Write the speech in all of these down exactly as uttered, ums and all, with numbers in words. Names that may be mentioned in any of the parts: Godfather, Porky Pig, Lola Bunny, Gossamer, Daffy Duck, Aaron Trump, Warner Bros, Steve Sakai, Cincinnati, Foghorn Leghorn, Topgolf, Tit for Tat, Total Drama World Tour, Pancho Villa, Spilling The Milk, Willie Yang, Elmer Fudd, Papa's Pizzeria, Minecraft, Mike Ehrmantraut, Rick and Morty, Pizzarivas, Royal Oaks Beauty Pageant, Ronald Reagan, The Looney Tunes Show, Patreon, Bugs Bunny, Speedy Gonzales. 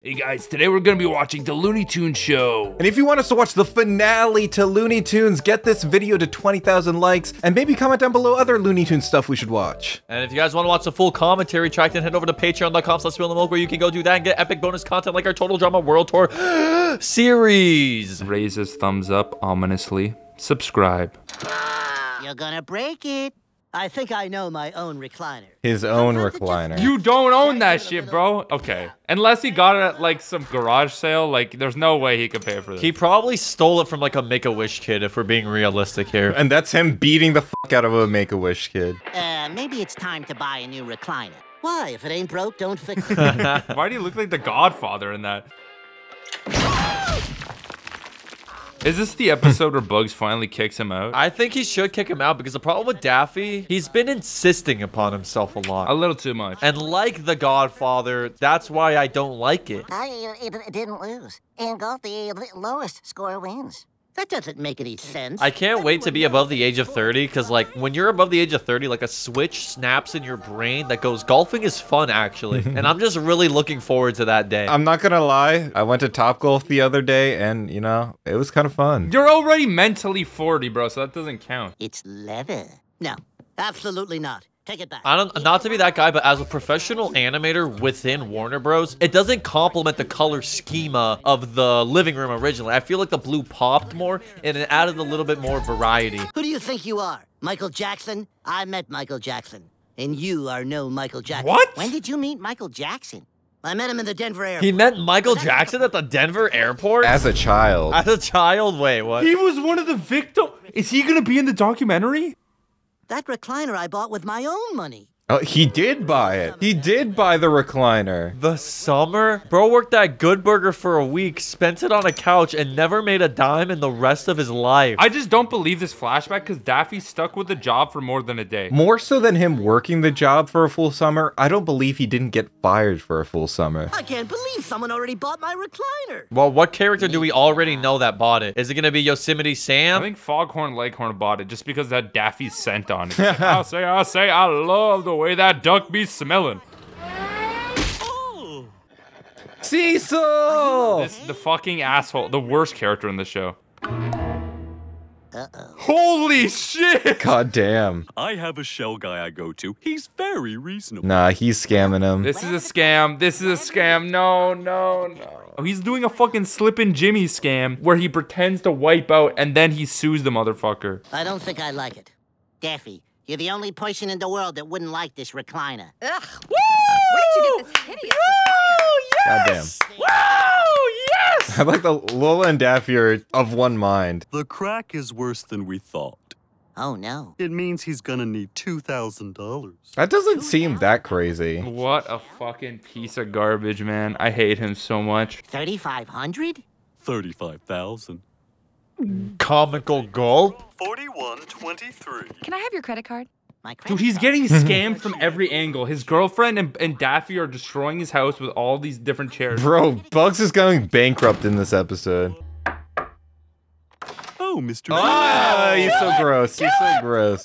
Hey guys, today we're gonna be watching The Looney Tunes Show. And if you want us to watch the finale to Looney Tunes, get this video to twenty thousand likes, and maybe comment down below other Looney Tunes stuff we should watch. And if you guys want to watch the full commentary track, then head over to patreon dot com slash spilling the milk, where you can go do that and get epic bonus content like our Total Drama World Tour series. Raise his thumbs up ominously. Subscribe. You're gonna break it. I think I know my own recliner. His own recliner. You don't own that shit, bro. Okay. Unless he got it at, like, some garage sale. Like, there's no way he could pay for this. He probably stole it from, like, a Make-A-Wish kid, if we're being realistic here. And that's him beating the fuck out of a Make-A-Wish kid. Uh, maybe it's time to buy a new recliner. Why? If it ain't broke, don't fix it. Why do you look like the Godfather in that? Is this the episode where Bugs finally kicks him out? I think he should kick him out because the problem with Daffy, he's been insisting upon himself a lot. A little too much. And like the Godfather, that's why I don't like it. I uh, didn't lose. In golf, the lowest score wins. That doesn't make any sense. I can't wait to be above the age of thirty, because, like, when you're above the age of thirty, like, a switch snaps in your brain that goes, golfing is fun, actually. And I'm just really looking forward to that day. I'm not gonna lie. I went to Topgolf the other day, and, you know, it was kind of fun. You're already mentally forty, bro, so that doesn't count. It's leather. No, absolutely not. Take it back. I don't, not to be that guy, but as a professional animator within Warner Bros, it doesn't complement the color schema of the living room originally. I feel like the blue popped more and it added a little bit more variety. Who do you think you are? Michael Jackson? I met Michael Jackson. And you are no Michael Jackson. What? When did you meet Michael Jackson? I met him in the Denver airport. He met Michael Jackson at the Denver airport? As a child. As a child? Wait, what? He was one of the victims. Is he going to be in the documentary? That recliner I bought with my own money. Oh, he did buy it. He did buy the recliner. The summer? Bro worked at Good Burger for a week, spent it on a couch, and never made a dime in the rest of his life. I just don't believe this flashback because Daffy stuck with the job for more than a day. More so than him working the job for a full summer, I don't believe he didn't get fired for a full summer. I can't believe someone already bought my recliner. Well, what character do we already know that bought it? Is it going to be Yosemite Sam? I think Foghorn Leghorn bought it just because that Daffy's scent on it. I'll say, I'll say, I love the way that duck be smelling. Oh. Cecil! This is the fucking asshole, the worst character in the show. Uh-oh. Holy shit! God damn. I have a shell guy I go to. He's very reasonable. Nah, he's scamming him. This is a scam. This is a scam. No, no, no. Oh, he's doing a fucking Slippin' Jimmy scam where he pretends to wipe out and then he sues the motherfucker. I don't think I like it. Daffy. You're the only person in the world that wouldn't like this recliner. Ugh. Woo! Where did you get this hideous recliner? Woo! Yes! Goddamn. Woo! Yes! I like the Lola and Daffy are of one mind. The crack is worse than we thought. Oh, no. It means he's gonna need two thousand dollars. That doesn't seem that crazy. What a fucking piece of garbage, man. I hate him so much. thirty-five hundred dollars? thirty-five thousand dollars. Comical gulp. forty-one twenty-three. Can I have your credit card? My credit Dude, he's card. Getting scammed from every angle. His girlfriend and, and Daffy are destroying his house with all these different chairs. Bro, Bugs is going bankrupt in this episode. Oh, Mister Oh, he's so gross. He's so gross.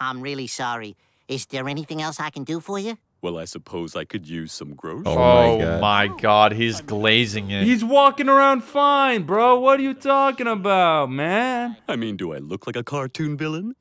I'm really sorry. Is there anything else I can do for you? Well, I suppose I could use some groceries. Oh, my God. my God. He's glazing it. He's walking around fine, bro. What are you talking about, man? I mean, do I look like a cartoon villain?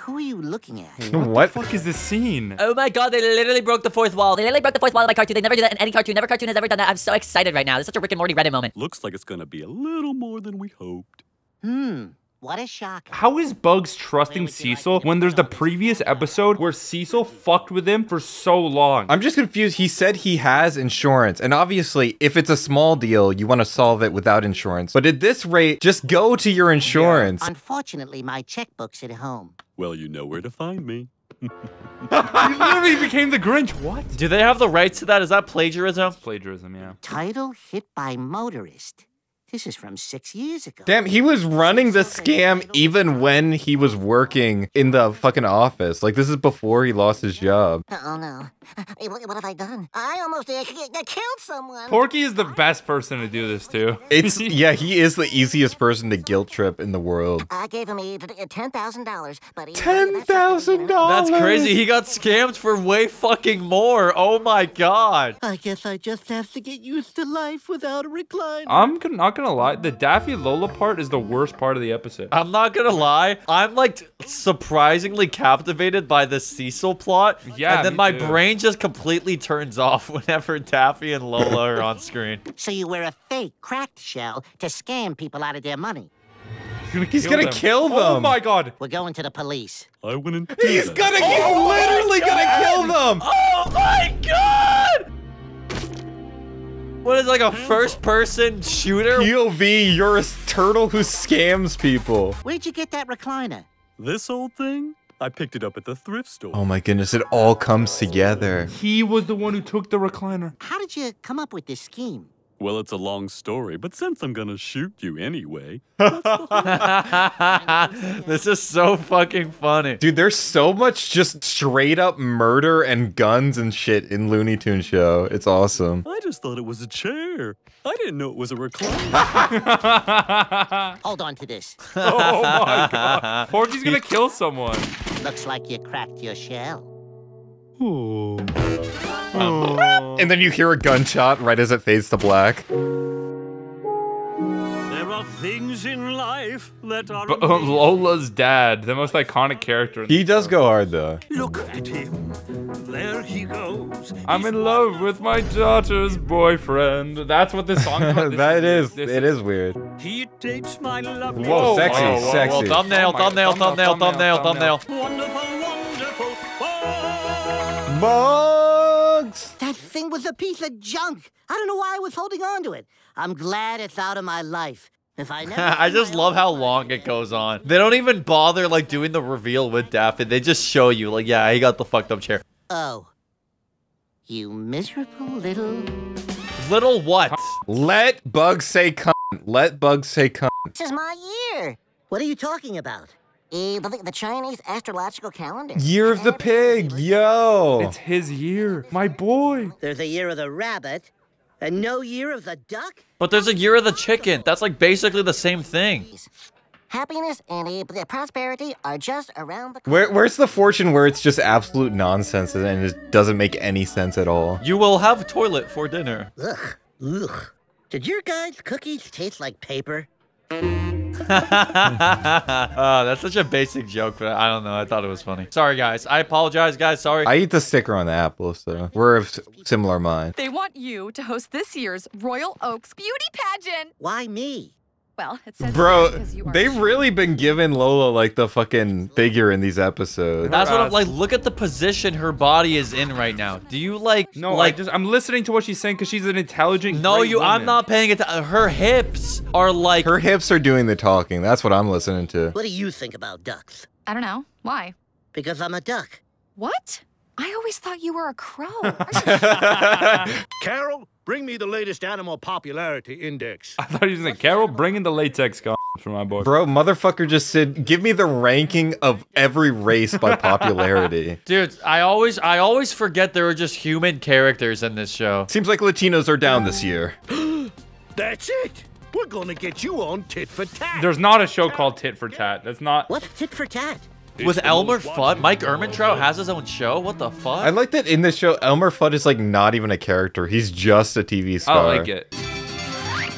Who are you looking at? What, what the fuck is this scene? Oh, my God. They literally broke the fourth wall. They literally broke the fourth wall in my cartoon. They never do that in any cartoon. Never cartoon has ever done that. I'm so excited right now. This is such a Rick and Morty Reddit moment. Looks like it's going to be a little more than we hoped. Hmm. What a shock. How is Bugs trusting Cecil when there's the previous episode where Cecil fucked with him for so long? I'm just confused. He said he has insurance. And obviously, if it's a small deal, you want to solve it without insurance. But at this rate, just go to your insurance. Yeah. Unfortunately, my checkbook's at home. Well, you know where to find me. He literally became the Grinch. What? Do they have the rights to that? Is that plagiarism? It's plagiarism, yeah. Title hit by motorist. This is from six years ago. Damn, he was running the scam even when he was working in the fucking office. Like, this is before he lost his job. Oh, no. What have I done? I almost I killed someone. Porky is the best person to do this to. It's yeah, he is the easiest person to guilt trip in the world. I gave him ten thousand dollars, but ten thousand dollars? That's crazy. He got scammed for way fucking more. Oh, my God. I guess I just have to get used to life without a recliner. I'm not gonna lie, the Daffy Lola part is the worst part of the episode. I'm not gonna lie, I'm like surprisingly captivated by the Cecil plot. Yeah, and then my too. brain just completely turns off whenever Daffy and Lola are on screen. So you wear a fake cracked shell to scam people out of their money. He's gonna, He's kill, gonna them. kill them. Oh my God. We're going to the police. I wouldn't. He's that. gonna. He's oh literally gonna kill them. Oh my God. What is like a first-person shooter? P O V, you're a turtle who scams people. Where'd you get that recliner? This old thing? I picked it up at the thrift store. Oh my goodness, it all comes together. He was the one who took the recliner. How did you come up with this scheme? Well, it's a long story, but since I'm gonna shoot you anyway. This is so fucking funny. Dude, there's so much just straight up murder and guns and shit in Looney Tunes Show. It's awesome. I just thought it was a chair. I didn't know it was a recliner. Hold on to this. Oh my God. Porky's gonna kill someone. Looks like you cracked your shell. Ooh. Oh. And then you hear a gunshot right as it fades to black. There are things in life that are. But, uh, Lola's dad, the most iconic character. In he does show. go hard though. Look at him. There he goes. I'm He's in love with my daughter's boyfriend. That's what this song is. That is. This it is weird. He takes my love. Whoa, whoa, sexy, whoa, whoa, sexy. Whoa, whoa. Thumbnail, oh thumbnail, thumbnail, thumbnail, thumbnail, thumbnail, thumbnail. Wonderful, wonderful. Oh. Bye. That thing was a piece of junk. I don't know why I was holding on to it. I'm glad it's out of my life. If I never I just love how long it goes on. They don't even bother like doing the reveal with Daffy. They just show you like, yeah, he got the fucked up chair. Oh, you miserable little little what? Let Bugs say cunt. Let Bugs say cunt. This is my year. What are you talking about? Uh, the, the Chinese astrological calendar. Year of the pig, yo. It's his year, my boy. There's a year of the rabbit and no year of the duck. But there's a year of the chicken. That's like basically the same thing. Happiness and uh, prosperity are just around the corner. Where, where's the fortune where it's just absolute nonsense and it doesn't make any sense at all? You will have toilet for dinner. Ugh, ugh. Did your guys' cookies taste like paper? Oh, that's such a basic joke, but I don't know. I thought it was funny. Sorry, guys. I apologize, guys. Sorry. I eat the sticker on the apple, so we're of similar mind. They want you to host this year's Royal Oaks Beauty Pageant. Why me? Well, it says Bro, they've really been giving Lola like the fucking figure in these episodes. That's what I'm like. Look at the position her body is in right now. Do you like? No, like I just, I'm listening to what she's saying because she's an intelligent. No, you. Woman. I'm not paying attention. Her hips are like. Her hips are doing the talking. That's what I'm listening to. What do you think about ducks? I don't know. Why? Because I'm a duck. What? I always thought you were a crow. Carol. Bring me the latest animal popularity index. I thought he was like, Carol, bring in the latex con for my boy. Bro, motherfucker just said, give me the ranking of every race by popularity. Dude, I always I always forget there are just human characters in this show. Seems like Latinos are down this year. That's it. We're going to get you on Tit for Tat. There's not a show called Tit for Tat. That's not. What's Tit for Tat? With Elmer Fudd, Mike Ehrmantraut has his own show. What the fuck? I like that in this show, Elmer Fudd is like not even a character. He's just a T V star. I like it.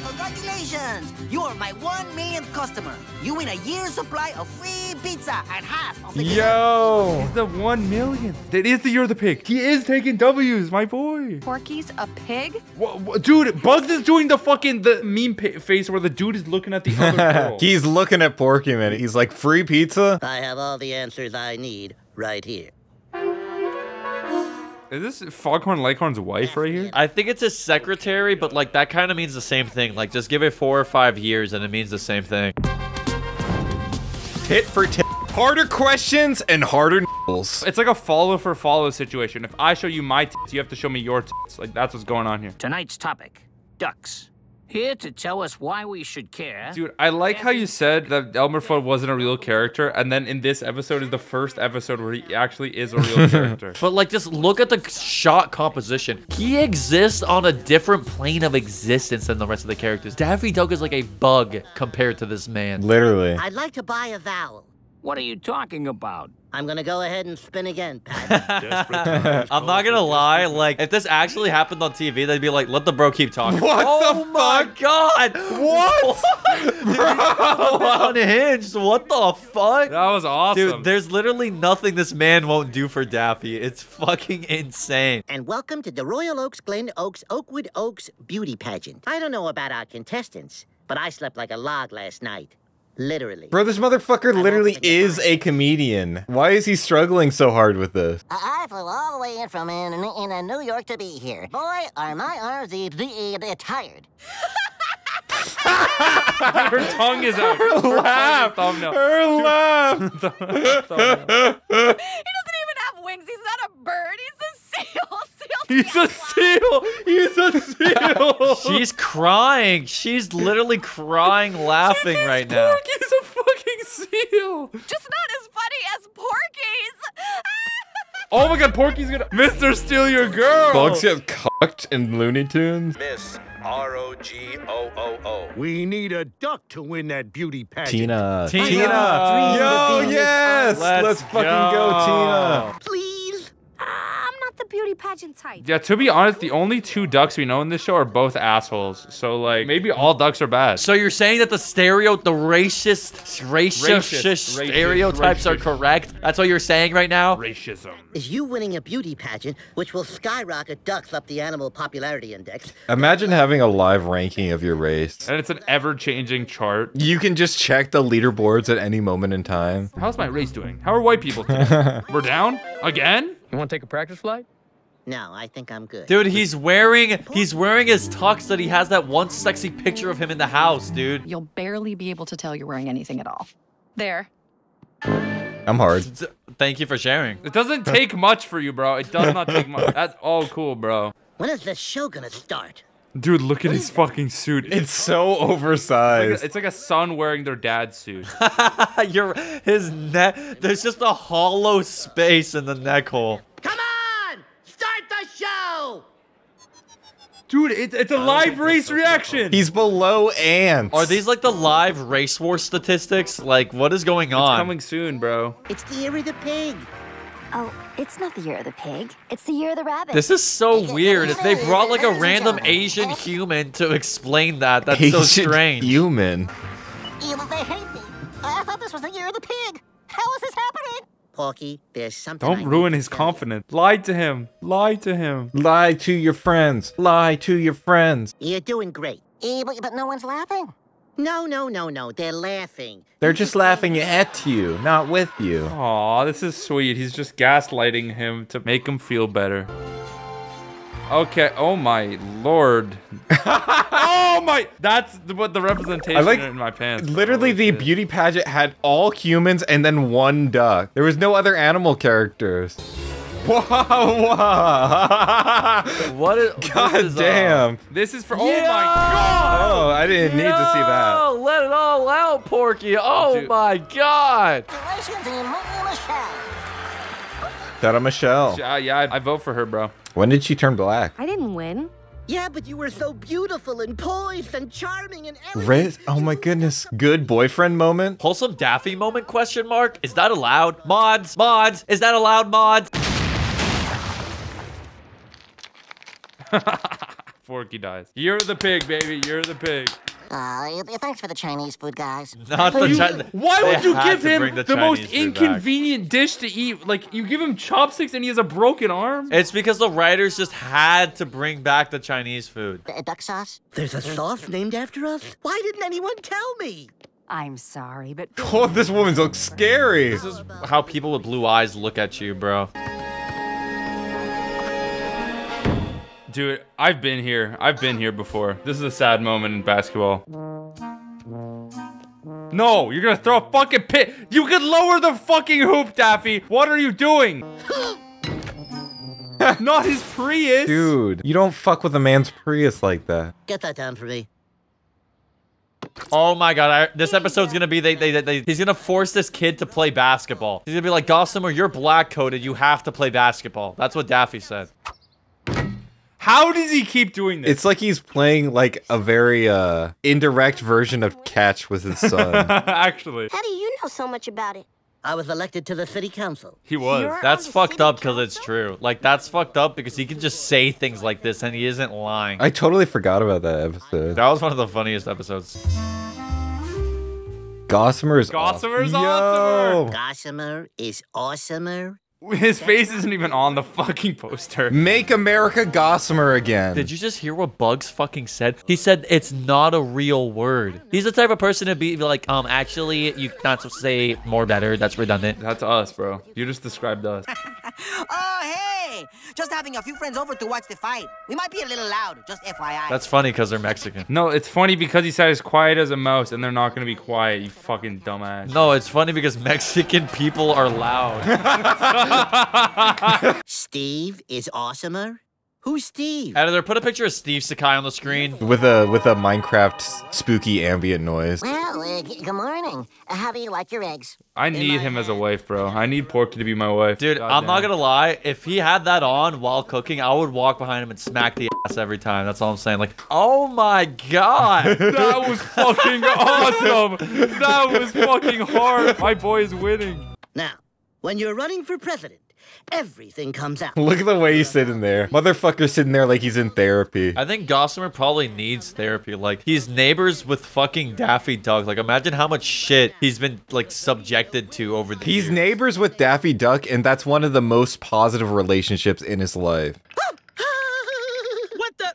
Congratulations! You are my one millionth customer. You win a year's supply of free pizza and half of the. Yo! He's the one millionth. That is the year of the pig. He is taking W's, my boy. Porky's a pig? What, what, dude, Bugs is doing the fucking the meme face where the dude is looking at the other girl. He's looking at Porky, man. He's like, free pizza? I have all the answers I need right here. Is this Foghorn Leghorn's wife right here? I think it's his secretary, but like that kind of means the same thing. Like just give it four or five years and it means the same thing. Tit for tit. Harder questions and harder nipples. It's like a follow for follow situation. If I show you my tits, you have to show me your tits. Like that's what's going on here. Tonight's topic, ducks. Here to tell us why we should care. Dude, I like how you said that Elmer Fudd wasn't a real character, and then in this episode is the first episode where he actually is a real character. But like, just look at the shot composition. He exists on a different plane of existence than the rest of the characters. Daffy Duck is like a bug compared to this man. Literally. I'd like to buy a vowel. What are you talking about? I'm gonna go ahead and spin again, Pat. I'm not gonna lie, like, if this actually happened on T V, they'd be like, let the bro keep talking. What oh the fuck? Oh my god! What? Dude, bro! Unhinged, what the fuck? That was awesome. Dude, there's literally nothing this man won't do for Daffy. It's fucking insane. And welcome to the Royal Oaks, Glen Oaks, Oakwood Oaks Beauty Pageant. I don't know about our contestants, but I slept like a log last night. Literally. Bro, this motherfucker literally is a comedian. Why is he struggling so hard with this? I flew all the way in from in, in, in New York to be here. Boy, are my arms the, the, the, tired. Her tongue is out. Her, her laugh. Thumbnail. Her laugh. He doesn't even have wings. He's not a bird. He's a seal. He's a seal! He's a seal! She's crying. She's literally crying laughing right now. Porky's a fucking seal! Just not as funny as Porky's! Oh my god, Porky's gonna- Mister Steal Your Girl! Bugs get cucked in Looney Tunes? Miss R O G O O O. We need a duck to win that beauty pageant. Tina. Tina! Tina. Yo, yes! Let's, Let's fucking go, Tina! Please! The beauty pageant type. Yeah, to be honest, the only two ducks we know in this show are both assholes. So like, maybe all ducks are bad. So you're saying that the stereo, the racist, racist, racist, racist stereotypes racist. are correct? That's what you're saying right now? Racism. Is you winning a beauty pageant, which will skyrocket ducks up the animal popularity index. Imagine having a live ranking of your race. And it's an ever-changing chart. You can just check the leaderboards at any moment in time. How's my race doing? How are white people today? We're down? Again? You want to take a practice flight? No, I think I'm good. Dude, he's wearing he's wearing his tux that he has that one sexy picture of him in the house, dude. You'll barely be able to tell you're wearing anything at all. There. I'm hard. Thank you for sharing. It doesn't take much for you, bro. It does not take much. That's all cool, bro. When is this show gonna start? Dude, look at his fucking suit. It's so oversized. It's like a, it's like a son wearing their dad's suit. You're, his neck. There's just a hollow space in the neck hole. Come on! Start the show! Dude, it, it's a live race reaction. He's below ants. Are these like the live race war statistics? Like, what is going on? It's coming soon, bro. It's the year of the pig. Oh, it's not the year of the pig. It's the year of the rabbit. This is so weird. They brought like a random Asian human to explain that. That's Asian so strange. Human. Evil, they hate me. I thought this was the year of the pig. How is this happening? Porky, there's something. Don't I ruin his confidence. Lie to him. Lie to him. Lie to your friends. Lie to your friends. You're doing great. Evil, but no one's laughing. No, no, no, no. They're laughing. They're just laughing at you, not with you. Aw, this is sweet. He's just gaslighting him to make him feel better. Okay. Oh, my Lord. Oh, my. That's what the representation I like, in my pants. Literally, the is. beauty pageant had all humans and then one duck. There was no other animal characters. Whoa, whoa. What is, God this is, damn. Uh, this is for, oh Yo! my God. Oh, I didn't Yo! need to see that. Let it all out, Porky. Oh Dude. my God. Shout out Michelle. Yeah, yeah, I, I vote for her, bro. When did she turn black? I didn't win. Yeah, but you were so beautiful and poised and charming and everything. Oh my goodness. Good boyfriend moment. Wholesome Daffy moment, question mark. Is that allowed? Mods, mods, is that allowed, mods? Forky dies. You're the pig, baby. You're the pig. Uh, thanks for the Chinese food, guys. Not the Chinese. Why would you give him the most inconvenient dish to eat? Like, you give him chopsticks and he has a broken arm? It's because the writers just had to bring back the Chinese food. A duck sauce? There's a sauce named after us? Why didn't anyone tell me? I'm sorry, but... Oh, this woman looks scary. This is how people with blue eyes look at you, bro. Dude, I've been here. I've been here before. This is a sad moment in basketball. No, you're gonna throw a fucking pit. You could lower the fucking hoop, Daffy. What are you doing? Not his Prius. Dude, you don't fuck with a man's Prius like that. Get that down for me. Oh my god, I, this episode's gonna be, they, they, they, they, he's gonna force this kid to play basketball. He's gonna be like, Gossamer, you're black-coated, you have to play basketball. That's what Daffy said. How does he keep doing this? It's like he's playing like a very uh, indirect version of catch with his son. Actually. How do you know so much about it? I was elected to the city council. He was. You're that's fucked up because it's true. Like, that's fucked up because he can just say things like this and he isn't lying. I totally forgot about that episode. That was one of the funniest episodes. Gossamer is Gossamer's awesome. Yo. Gossamer is awesomer. His face isn't even on the fucking poster. Make America Gossamer again. Did you just hear what Bugs fucking said? He said it's not a real word. He's the type of person to be like, um, actually, you're not supposed to say more better. That's redundant. That's us, bro. You just described us. Oh, hey. Just having a few friends over to watch the fight. We might be a little loud. Just F Y I. That's funny because they're Mexican. No, it's funny because he said as quiet as a mouse and they're not going to be quiet, you fucking dumbass. No, it's funny because Mexican people are loud. Steve is awesomer. Who's Steve? Editor, put a picture of Steve Sakai on the screen with a with a Minecraft spooky ambient noise. Well, uh, good morning. Uh, how do you like your eggs? I need him as a wife, bro. I need Porky to be my wife. Dude, God I'm damn. not gonna lie. If he had that on while cooking, I would walk behind him and smack the ass every time. That's all I'm saying. Like, oh my god, that was fucking awesome. That was fucking hard. My boy is winning. Now, when you're running for president, everything comes out. Look at the way he's sitting there. Motherfucker's sitting there like he's in therapy. I think Gossamer probably needs therapy. Like, he's neighbors with fucking Daffy Duck. Like, imagine how much shit he's been, like, subjected to over the years. He's neighbors with Daffy Duck, and that's one of the most positive relationships in his life. What the?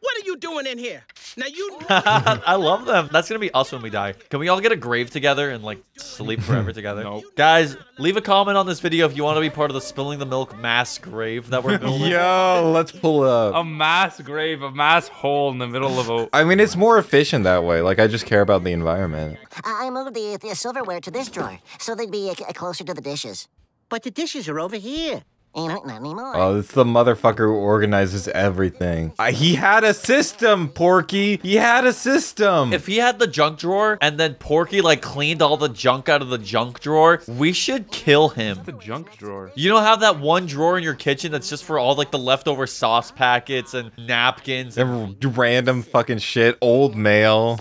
What are you doing in here? Now you I love them. That's gonna be us when we die. Can we all get a grave together and like sleep forever together? Nope. Guys, leave a comment on this video if you want to be part of the Spilling the Milk mass grave that we're building. Yo, let's pull up. A mass grave, a mass hole in the middle of a I mean, it's more efficient that way. Like, I just care about the environment. I moved the, the silverware to this drawer, so they'd be uh, closer to the dishes. But the dishes are over here. Ain't not anymore. Oh, it's the motherfucker who organizes everything. Uh, he had a system, Porky. He had a system. If he had the junk drawer and then Porky like cleaned all the junk out of the junk drawer, we should kill him. What's the junk drawer? You don't have that one drawer in your kitchen that's just for all like the leftover sauce packets and napkins and, and random fucking shit, old mail.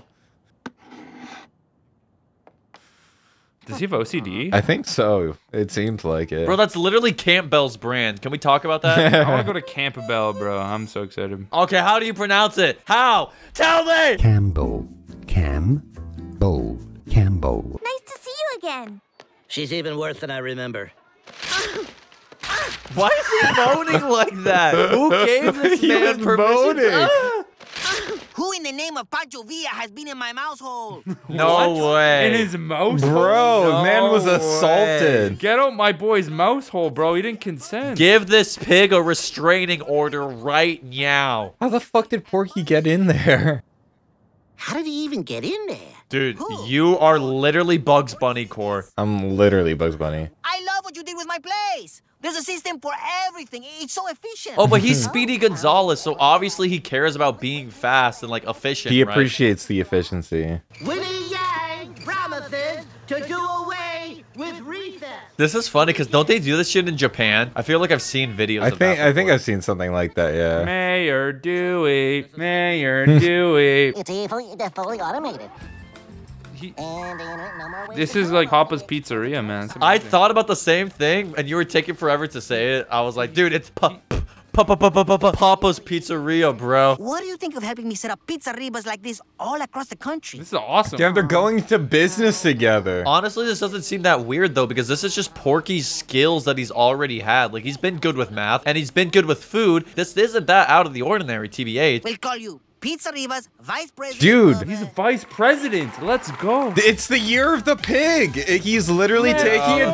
Does he have O C D? I think so. It seems like it. Bro, that's literally Campbell's brand. Can we talk about that? I want to go to Campbell, bro. I'm so excited. Okay, how do you pronounce it? How? Tell me! Campbell. Cam-bo. Campbell. Nice to see you again. She's even worse than I remember. Why is he moaning like that? Who gave this man permission to... Who in the name of Pancho Villa has been in my mouse hole? No what? way. In his mouse hole? Bro, no man was assaulted. Way. Get out my boy's mouse hole, bro. He didn't consent. Give this pig a restraining order right now. How the fuck did Porky get in there? How did he even get in there? Dude, Who? you are literally Bugs Bunny, Core. I'm literally Bugs Bunny. I love what you did with my place. There's a system for everything. It's so efficient. Oh, but he's Speedy Gonzales, so obviously he cares about being fast and, like, efficient, He appreciates right? the efficiency. Willie Yang promises to do away with recess. This is funny, because don't they do this shit in Japan? I feel like I've seen videos I of think, that before. I think I've seen something like that, yeah. Mayor Dewey, Mayor Dewey. It's evil, fully automated. He, this is like Papa's Pizzeria, man. I thought about the same thing, and you were taking forever to say it. I was like, dude, it's pa pa pa pa pa pa pa Papa's Pizzeria, bro. What do you think of helping me set up Pizzarivas like this all across the country? This is awesome. Damn, they're going to business together. Honestly, this doesn't seem that weird, though, because this is just Porky's skills that he's already had. Like, he's been good with math, and he's been good with food. This isn't that out of the ordinary, T B H. We'll call you Pizzarivas vice president. Dude, he's a vice president. Let's go. It's the year of the pig. He's literally yeah. taking a W.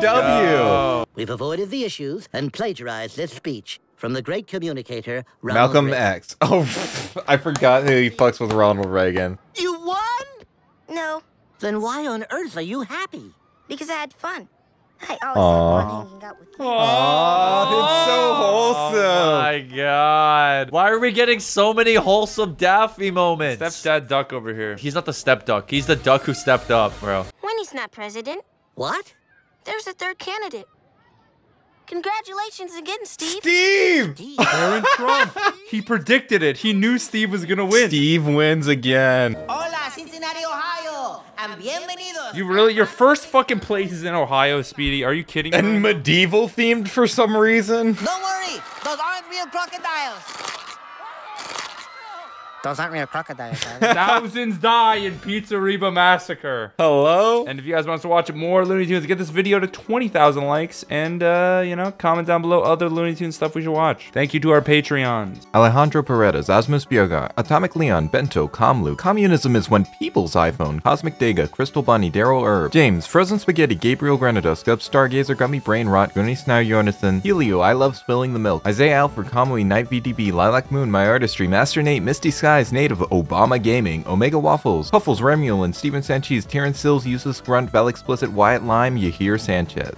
No. We've avoided the issues and plagiarized this speech from the great communicator, Ronald Malcolm Reagan. X. Oh, I forgot who he fucks with, Ronald Reagan. You won? No. Then why on earth are you happy? Because I had fun. I always love hanging out with you. Aww, it's so wholesome. Oh my god. Why are we getting so many wholesome Daffy moments? Stepdad duck over here. He's not the step duck. He's the duck who stepped up, bro. When he's not president. What? There's a third candidate. Congratulations again, Steve. Steve! Steve. Aaron Trump. He predicted it. He knew Steve was going to win. Steve wins again. Hola, Cincinnati, Ohio. And bienvenidos. You really, your first fucking place is in Ohio, Speedy. Are you kidding me? And medieval themed for some reason. Don't worry. Those aren't real crocodiles. Those aren't real crocodiles. Thousands die in Pizzarivas massacre. Hello? And if you guys want to watch more Looney Tunes, get this video to twenty thousand likes and, uh, you know, comment down below other Looney Tunes stuff we should watch. Thank you to our Patreons. Alejandro Paredes, Asmus Bjergar, Atomic Leon, Bento, Kamlu, Communism is When People's iPhone, Cosmic Dega, Crystal Bunny, Daryl Erb, James, Frozen Spaghetti, Gabriel Granada, Scub Stargazer, Gummy Brain Rot, Gunny Snow, Jonathan, Helio, I Love Spilling the Milk, Isaiah Alfred, Comley, Night V D B, Lilac Moon, My Artistry, Master Nate, Misty Sky, Native, Obama Gaming, Omega Waffles, Huffles, Remulan, Steven Sanchez, Terrence Sills, Useless Grunt, Val Explicit, Wyatt Lime, Yahir Sanchez.